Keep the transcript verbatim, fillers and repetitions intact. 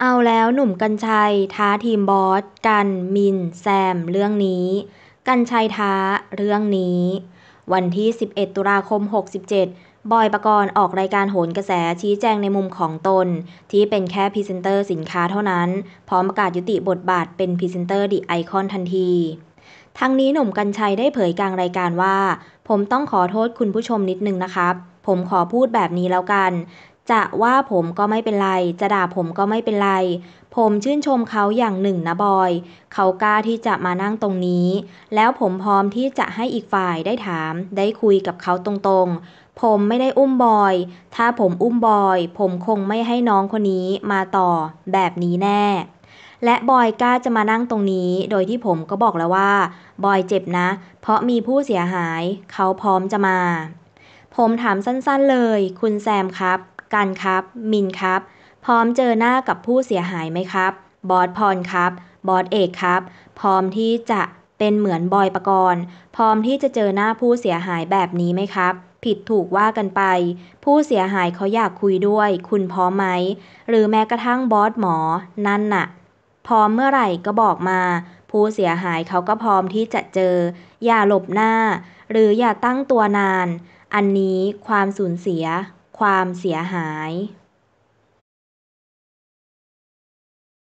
เอาแล้วหนุ่มกรรชัยท้าทีมบอสกันมินแซมเรื่องนี้กรรชัยท้าเรื่องนี้วันที่สิบเอ็ดตุลาคมหกสิบเจ็ดบอยปกรณ์ออกรายการโหนกระแสชี้แจงในมุมของตนที่เป็นแค่พรีเซนเตอร์สินค้าเท่านั้นพร้อมประกาศยุติบทบาทเป็นพรีเซนเตอร์ดิไอคอนทันทีทั้งนี้หนุ่มกรรชัยได้เผยกลางรายการว่าผมต้องขอโทษคุณผู้ชมนิดนึงนะครับผมขอพูดแบบนี้แล้วกันจะว่าผมก็ไม่เป็นไรจะด่าผมก็ไม่เป็นไรผมชื่นชมเขาอย่างหนึ่งนะบอยเขากล้าที่จะมานั่งตรงนี้แล้วผมพร้อมที่จะให้อีกฝ่ายได้ถามได้คุยกับเขาตรงๆผมไม่ได้อุ้มบอยถ้าผมอุ้มบอยผมคงไม่ให้น้องคนนี้มาต่อแบบนี้แน่และบอยกล้าจะมานั่งตรงนี้โดยที่ผมก็บอกแล้วว่าบอยเจ็บนะเพราะมีผู้เสียหายเขาพร้อมจะมาผมถามสั้นๆเลยคุณแซมครับกันครับมินครับพร้อมเจอหน้ากับผู้เสียหายไหมครับบอสพรครับบอสเอกครับพร้อมที่จะเป็นเหมือนบอยปกรณ์พร้อมที่จะเจอหน้าผู้เสียหายแบบนี้ไหมครับผิดถูกว่ากันไปผู้เสียหายเขาอยากคุยด้วยคุณพร้อมไหมหรือแม้กระทั่งบอสหมอนั่นน่ะพร้อมเมื่อไหร่ก็บอกมาผู้เสียหายเขาก็พร้อมที่จะเจออย่าหลบหน้าหรืออย่าตั้งตัวนานอันนี้ความสูญเสียความเสียหาย